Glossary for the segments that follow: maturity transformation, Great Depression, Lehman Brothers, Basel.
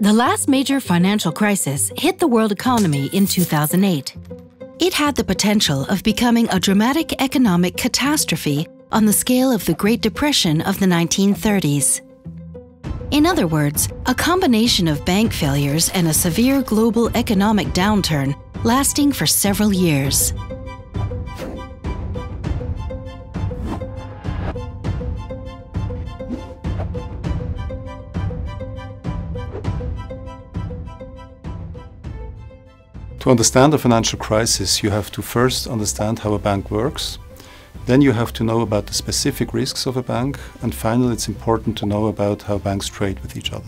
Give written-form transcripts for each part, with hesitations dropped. The last major financial crisis hit the world economy in 2008. It had the potential of becoming a dramatic economic catastrophe on the scale of the Great Depression of the 1930s. In other words, a combination of bank failures and a severe global economic downturn lasting for several years. To understand a financial crisis, you have to first understand how a bank works. Then you have to know about the specific risks of a bank, and finally it's important to know about how banks trade with each other.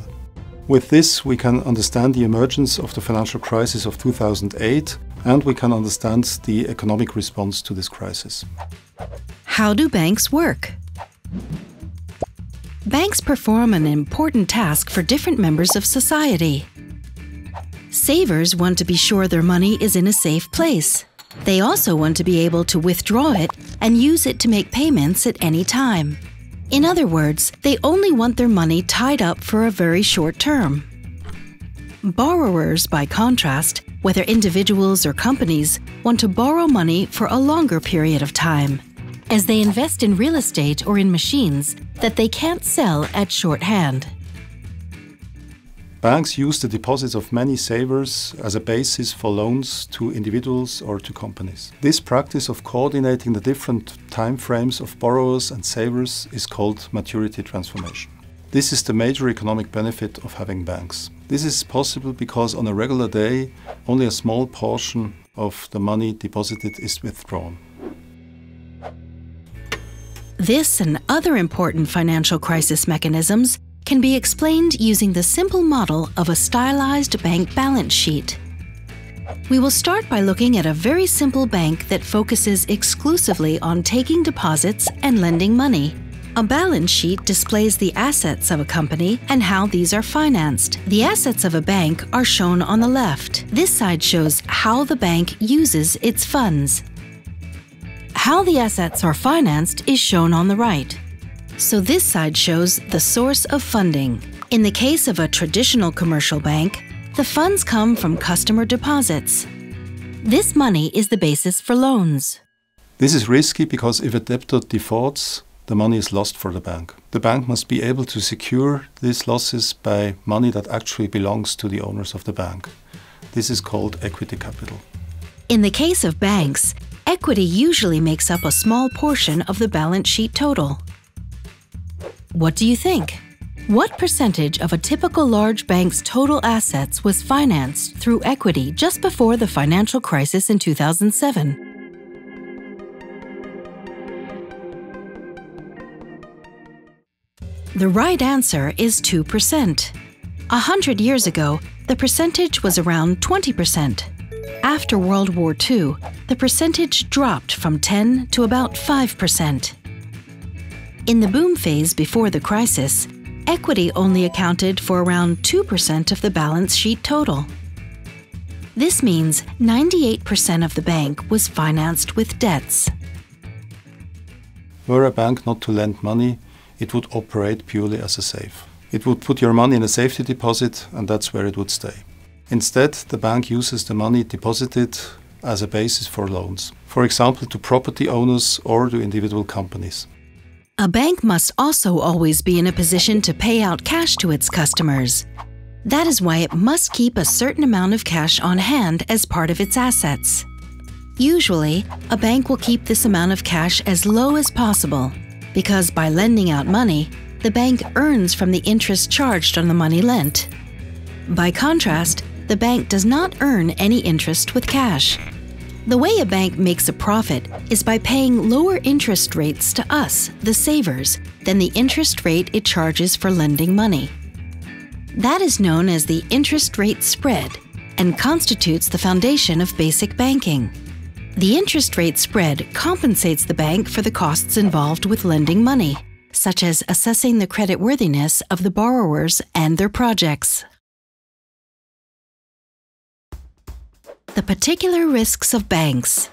With this, we can understand the emergence of the financial crisis of 2008, and we can understand the economic response to this crisis. How do banks work? Banks perform an important task for different members of society. Savers want to be sure their money is in a safe place. They also want to be able to withdraw it and use it to make payments at any time. In other words, they only want their money tied up for a very short term. Borrowers, by contrast, whether individuals or companies, want to borrow money for a longer period of time, as they invest in real estate or in machines that they can't sell at shorthand. Banks use the deposits of many savers as a basis for loans to individuals or to companies. This practice of coordinating the different time frames of borrowers and savers is called maturity transformation. This is the major economic benefit of having banks. This is possible because on a regular day, only a small portion of the money deposited is withdrawn. This and other important financial crisis mechanisms can be explained using the simple model of a stylized bank balance sheet. We will start by looking at a very simple bank that focuses exclusively on taking deposits and lending money. A balance sheet displays the assets of a company and how these are financed. The assets of a bank are shown on the left. This side shows how the bank uses its funds. How the assets are financed is shown on the right. So this side shows the source of funding. In the case of a traditional commercial bank, the funds come from customer deposits. This money is the basis for loans. This is risky because if a debtor defaults, the money is lost for the bank. The bank must be able to secure these losses by money that actually belongs to the owners of the bank. This is called equity capital. In the case of banks, equity usually makes up a small portion of the balance sheet total. What do you think? What percentage of a typical large bank's total assets was financed through equity just before the financial crisis in 2007? The right answer is 2%. 100 years ago, the percentage was around 20%. After World War II, the percentage dropped from 10 to about 5%. In the boom phase before the crisis, equity only accounted for around 2% of the balance sheet total. This means 98% of the bank was financed with debts. Were a bank not to lend money, it would operate purely as a safe. It would put your money in a safety deposit, and that's where it would stay. Instead, the bank uses the money deposited as a basis for loans, for example, to property owners or to individual companies. A bank must also always be in a position to pay out cash to its customers. That is why it must keep a certain amount of cash on hand as part of its assets. Usually, a bank will keep this amount of cash as low as possible, because by lending out money, the bank earns from the interest charged on the money lent. By contrast, the bank does not earn any interest with cash. The way a bank makes a profit is by paying lower interest rates to us, the savers, than the interest rate it charges for lending money. That is known as the interest rate spread and constitutes the foundation of basic banking. The interest rate spread compensates the bank for the costs involved with lending money, such as assessing the creditworthiness of the borrowers and their projects. The particular risks of banks.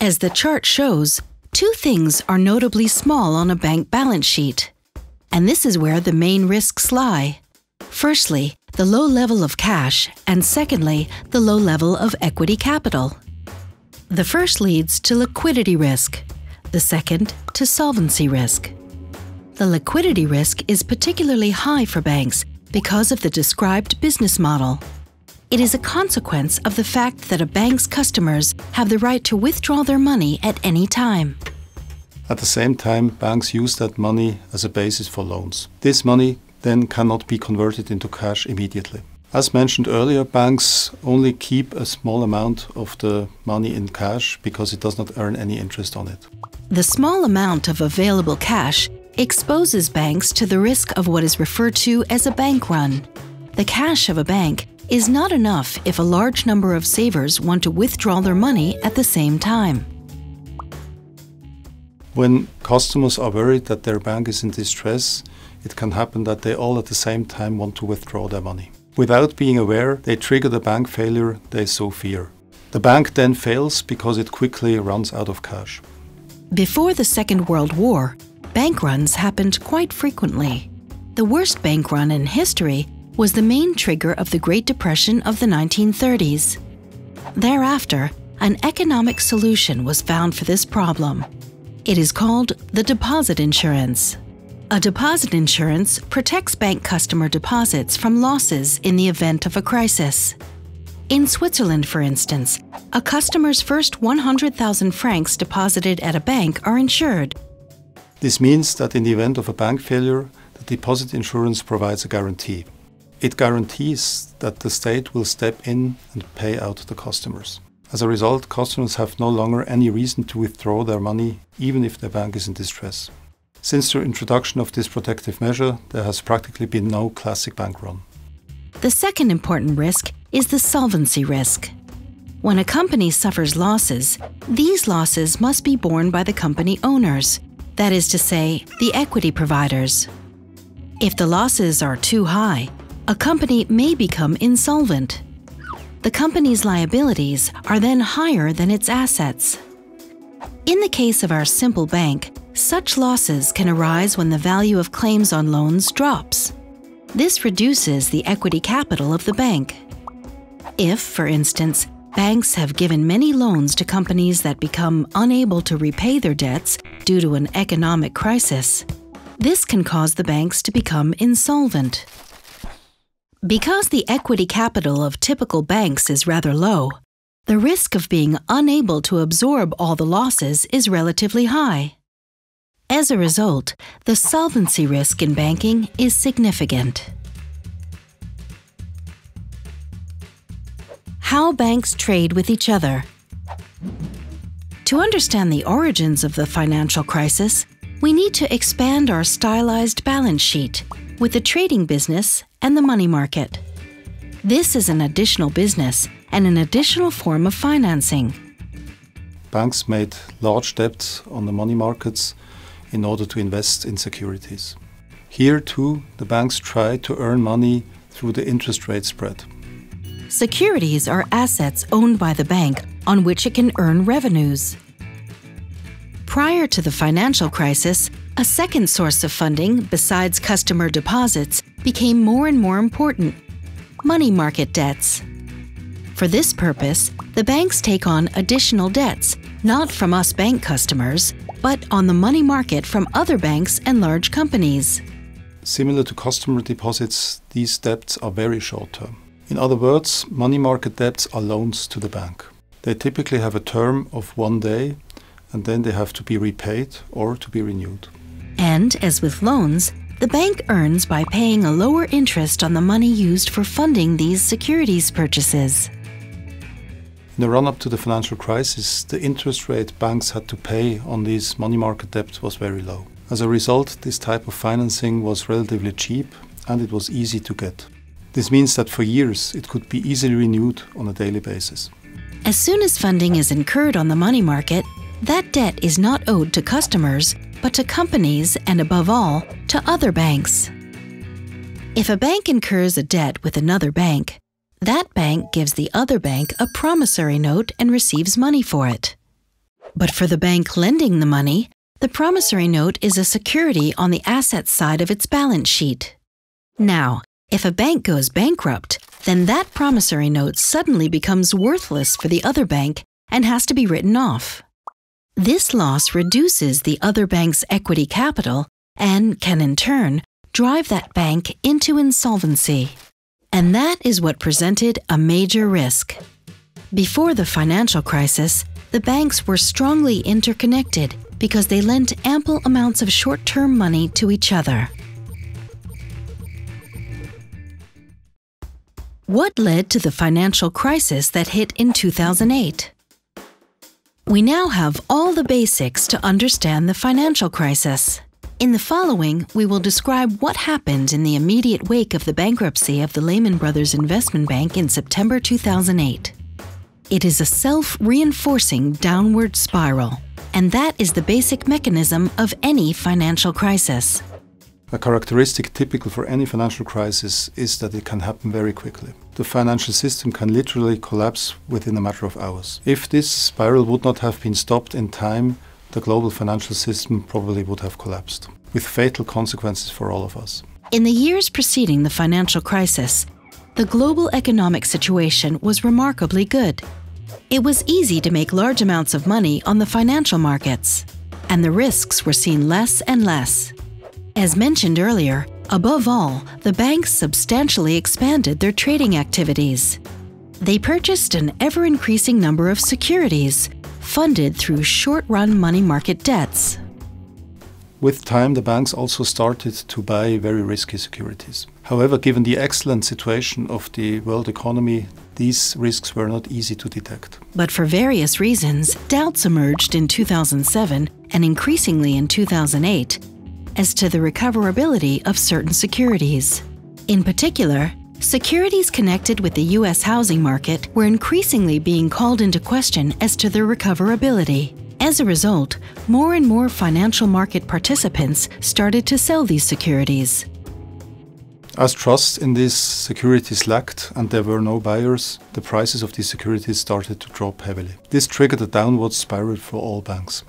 As the chart shows, two things are notably small on a bank balance sheet, and this is where the main risks lie. Firstly, the low level of cash, and secondly, the low level of equity capital. The first leads to liquidity risk, the second to solvency risk. The liquidity risk is particularly high for banks because of the described business model. It is a consequence of the fact that a bank's customers have the right to withdraw their money at any time. At the same time, banks use that money as a basis for loans. This money then cannot be converted into cash immediately. As mentioned earlier, banks only keep a small amount of the money in cash because it does not earn any interest on it. The small amount of available cash exposes banks to the risk of what is referred to as a bank run. The cash of a bank is not enough if a large number of savers want to withdraw their money at the same time. When customers are worried that their bank is in distress, it can happen that they all at the same time want to withdraw their money. Without being aware, they trigger the bank failure they so fear. The bank then fails because it quickly runs out of cash. Before the Second World War, bank runs happened quite frequently. The worst bank run in history was the main trigger of the Great Depression of the 1930s. Thereafter, an economic solution was found for this problem. It is called the deposit insurance. A deposit insurance protects bank customer deposits from losses in the event of a crisis. In Switzerland, for instance, a customer's first 100,000 francs deposited at a bank are insured. This means that in the event of a bank failure, the deposit insurance provides a guarantee. It guarantees that the state will step in and pay out the customers. As a result, customers have no longer any reason to withdraw their money, even if their bank is in distress. Since the introduction of this protective measure, there has practically been no classic bank run. The second important risk is the solvency risk. When a company suffers losses, these losses must be borne by the company owners, that is to say, the equity providers. If the losses are too high, a company may become insolvent. The company's liabilities are then higher than its assets. In the case of our simple bank, such losses can arise when the value of claims on loans drops. This reduces the equity capital of the bank. If, for instance, banks have given many loans to companies that become unable to repay their debts due to an economic crisis, this can cause the banks to become insolvent. Because the equity capital of typical banks is rather low, the risk of being unable to absorb all the losses is relatively high. As a result, the solvency risk in banking is significant. How banks trade with each other. To understand the origins of the financial crisis, we need to expand our stylized balance sheet with the trading business and the money market. This is an additional business and an additional form of financing. Banks made large debts on the money markets in order to invest in securities. Here too, the banks tried to earn money through the interest rate spread. Securities are assets owned by the bank on which it can earn revenues. Prior to the financial crisis, a second source of funding, besides customer deposits, became more and more important: money market debts. For this purpose, the banks take on additional debts, not from us bank customers, but on the money market from other banks and large companies. Similar to customer deposits, these debts are very short-term. In other words, money market debts are loans to the bank. They typically have a term of 1 day, and then they have to be repaid or to be renewed. And, as with loans, the bank earns by paying a lower interest on the money used for funding these securities purchases. In the run-up to the financial crisis, the interest rate banks had to pay on these money market debts was very low. As a result, this type of financing was relatively cheap and it was easy to get. This means that for years it could be easily renewed on a daily basis. As soon as funding is incurred on the money market, that debt is not owed to customers, but to companies and, above all, to other banks. If a bank incurs a debt with another bank, that bank gives the other bank a promissory note and receives money for it. But for the bank lending the money, the promissory note is a security on the asset side of its balance sheet. Now, If a bank goes bankrupt, then that promissory note suddenly becomes worthless for the other bank and has to be written off. This loss reduces the other bank's equity capital and can in turn drive that bank into insolvency. And that is what presented a major risk. Before the financial crisis, the banks were strongly interconnected because they lent ample amounts of short-term money to each other. What led to the financial crisis that hit in 2008? We now have all the basics to understand the financial crisis. In the following, we will describe what happened in the immediate wake of the bankruptcy of the Lehman Brothers investment bank in September 2008. It is a self-reinforcing downward spiral, and that is the basic mechanism of any financial crisis. A characteristic typical for any financial crisis is that it can happen very quickly. The financial system can literally collapse within a matter of hours. If this spiral would not have been stopped in time, the global financial system probably would have collapsed, with fatal consequences for all of us. In the years preceding the financial crisis, the global economic situation was remarkably good. It was easy to make large amounts of money on the financial markets, and the risks were seen less and less. As mentioned earlier, above all, the banks substantially expanded their trading activities. They purchased an ever-increasing number of securities, funded through short-run money market debts. With time, the banks also started to buy very risky securities. However, given the excellent situation of the world economy, these risks were not easy to detect. But for various reasons, doubts emerged in 2007 and increasingly in 2008 as to the recoverability of certain securities. In particular, securities connected with the US housing market were increasingly being called into question as to their recoverability. As a result, more and more financial market participants started to sell these securities. As trust in these securities lacked and there were no buyers, the prices of these securities started to drop heavily. This triggered a downward spiral for all banks.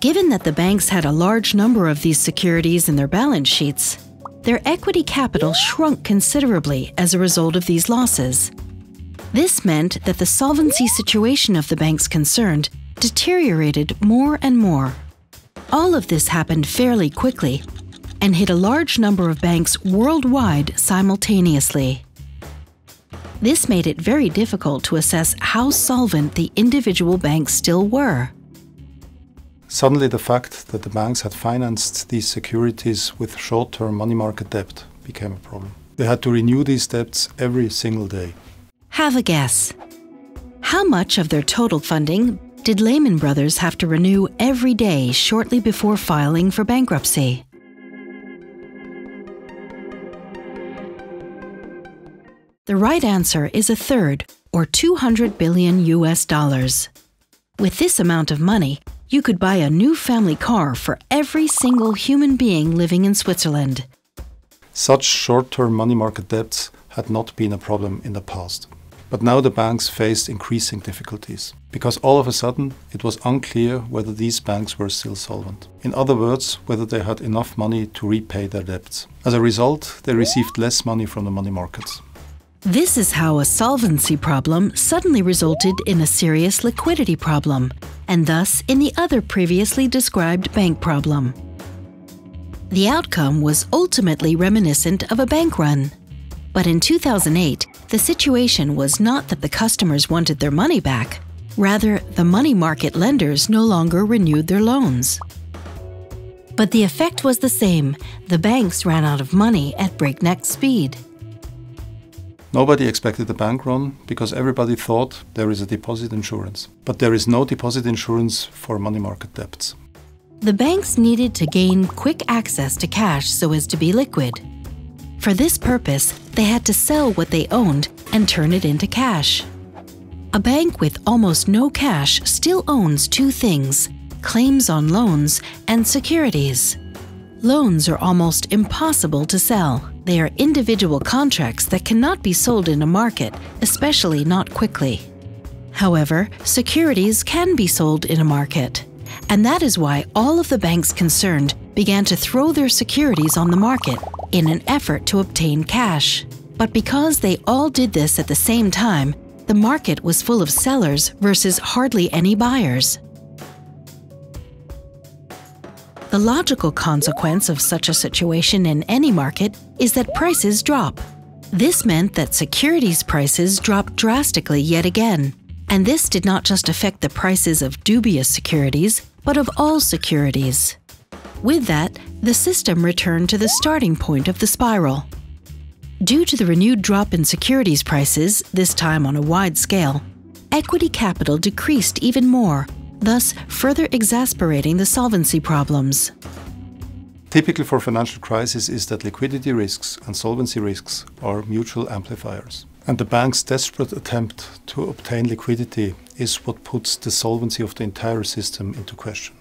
Given that the banks had a large number of these securities in their balance sheets, their equity capital shrunk considerably as a result of these losses. This meant that the solvency situation of the banks concerned deteriorated more and more. All of this happened fairly quickly and hit a large number of banks worldwide simultaneously. This made it very difficult to assess how solvent the individual banks still were. Suddenly, the fact that the banks had financed these securities with short-term money market debt became a problem. They had to renew these debts every single day. Have a guess. How much of their total funding did Lehman Brothers have to renew every day shortly before filing for bankruptcy? The right answer is a third, or $200 billion. With this amount of money, you could buy a new family car for every single human being living in Switzerland. Such short-term money market debts had not been a problem in the past. But now the banks faced increasing difficulties, because all of a sudden it was unclear whether these banks were still solvent. In other words, whether they had enough money to repay their debts. As a result, they received less money from the money markets. This is how a solvency problem suddenly resulted in a serious liquidity problem, and thus in the other previously described bank problem. The outcome was ultimately reminiscent of a bank run. But in 2008, the situation was not that the customers wanted their money back. Rather, the money market lenders no longer renewed their loans. But the effect was the same. The banks ran out of money at breakneck speed. Nobody expected a bank run because everybody thought there is a deposit insurance. But there is no deposit insurance for money market debts. The banks needed to gain quick access to cash so as to be liquid. For this purpose, they had to sell what they owned and turn it into cash. A bank with almost no cash still owns two things: claims on loans and securities. Loans are almost impossible to sell. They are individual contracts that cannot be sold in a market, especially not quickly. However, securities can be sold in a market, and that is why all of the banks concerned began to throw their securities on the market in an effort to obtain cash. But because they all did this at the same time, the market was full of sellers versus hardly any buyers. The logical consequence of such a situation in any market is that prices drop. This meant that securities prices dropped drastically yet again, and this did not just affect the prices of dubious securities, but of all securities. With that, the system returned to the starting point of the spiral. Due to the renewed drop in securities prices, this time on a wide scale, equity capital decreased even more, thus further exacerbating the solvency problems. Typical for financial crises is that liquidity risks and solvency risks are mutual amplifiers. And the bank's desperate attempt to obtain liquidity is what puts the solvency of the entire system into question.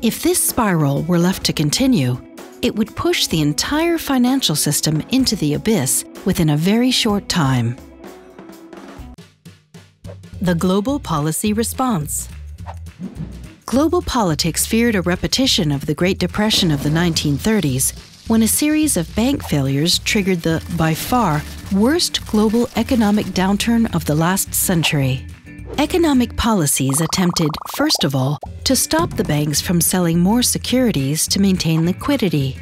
If this spiral were left to continue, it would push the entire financial system into the abyss within a very short time. The global policy response. Global politics feared a repetition of the Great Depression of the 1930s, when a series of bank failures triggered the, by far, worst global economic downturn of the last century. Economic policies attempted, first of all, to stop the banks from selling more securities to maintain liquidity.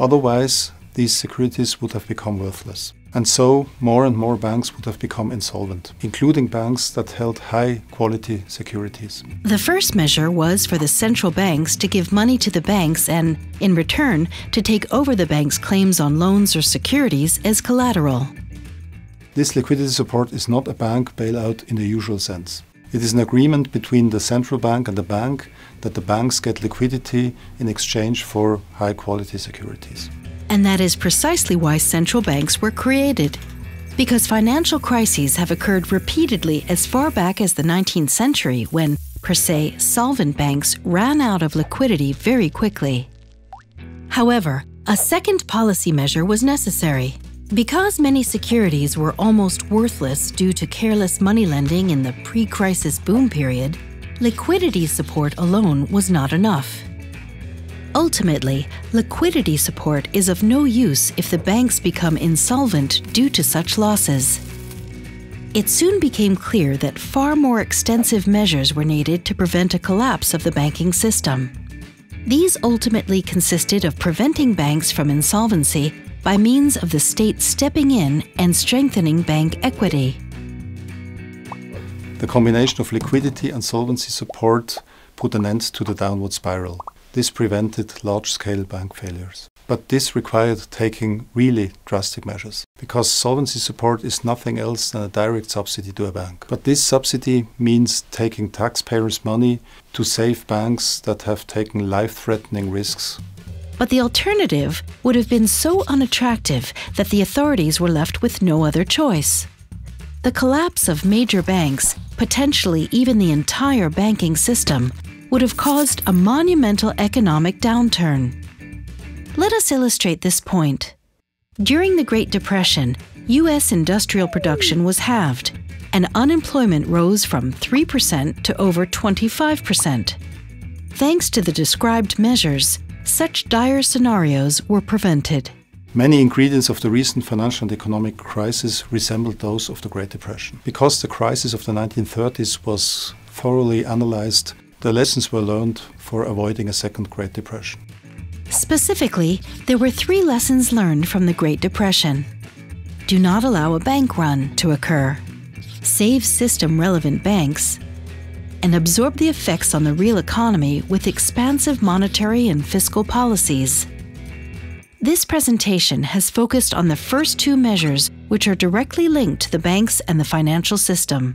Otherwise, these securities would have become worthless. And so, more and more banks would have become insolvent, including banks that held high-quality securities. The first measure was for the central banks to give money to the banks and, in return, to take over the banks' claims on loans or securities as collateral. This liquidity support is not a bank bailout in the usual sense. It is an agreement between the central bank and the bank that the banks get liquidity in exchange for high-quality securities. And that is precisely why central banks were created. Because financial crises have occurred repeatedly as far back as the 19th century when, per se, solvent banks ran out of liquidity very quickly. However, a second policy measure was necessary. Because many securities were almost worthless due to careless money lending in the pre-crisis boom period, liquidity support alone was not enough. Ultimately, liquidity support is of no use if the banks become insolvent due to such losses. It soon became clear that far more extensive measures were needed to prevent a collapse of the banking system. These ultimately consisted of preventing banks from insolvency by means of the state stepping in and strengthening bank equity. The combination of liquidity and solvency support put an end to the downward spiral. This prevented large-scale bank failures. But this required taking really drastic measures, because solvency support is nothing else than a direct subsidy to a bank. But this subsidy means taking taxpayers' money to save banks that have taken life-threatening risks. But the alternative would have been so unattractive that the authorities were left with no other choice. The collapse of major banks, potentially even the entire banking system, would have caused a monumental economic downturn. Let us illustrate this point. During the Great Depression, U.S. industrial production was halved, and unemployment rose from 3% to over 25%. Thanks to the described measures, such dire scenarios were prevented. Many ingredients of the recent financial and economic crisis resembled those of the Great Depression. Because the crisis of the 1930s was thoroughly analyzed, the lessons were learned for avoiding a second Great Depression. Specifically, there were three lessons learned from the Great Depression. Do not allow a bank run to occur. Save system-relevant banks. And absorb the effects on the real economy with expansive monetary and fiscal policies. This presentation has focused on the first two measures, which are directly linked to the banks and the financial system.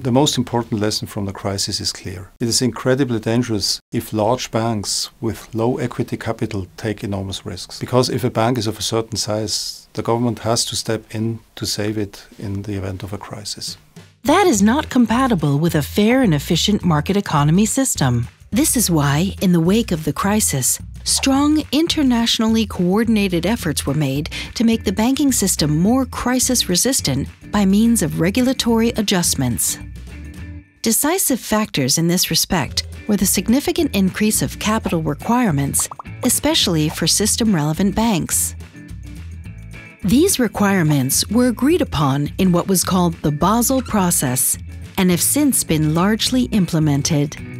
The most important lesson from the crisis is clear. It is incredibly dangerous if large banks with low equity capital take enormous risks. Because if a bank is of a certain size, the government has to step in to save it in the event of a crisis. That is not compatible with a fair and efficient market economy system. This is why, in the wake of the crisis, strong, internationally coordinated efforts were made to make the banking system more crisis-resistant by means of regulatory adjustments. Decisive factors in this respect with a significant increase of capital requirements, especially for system-relevant banks. These requirements were agreed upon in what was called the Basel process, and have since been largely implemented.